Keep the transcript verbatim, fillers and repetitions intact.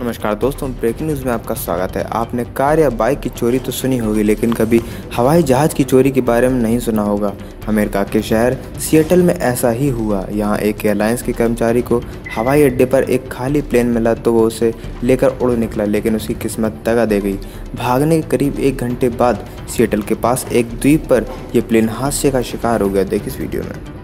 नमस्कार दोस्तों, breaking news में आपका स्वागत है। आपने कार या बाइक की चोरी तो सुनी होगी, लेकिन कभी हवाई जहाज़ की चोरी के बारे में नहीं सुना होगा। अमेरिका के शहर सिएटल में ऐसा ही हुआ। यहाँ एक एयरलाइंस के कर्मचारी को हवाई अड्डे पर एक खाली प्लेन मिला तो वो उसे लेकर उड़ निकला, लेकिन उसकी किस्मत दगा दे गई। भागने के करीब एक घंटे बाद सिएटल के पास एक द्वीप पर यह प्लेन हादसे का शिकार हो गया। देखिए इस वीडियो में।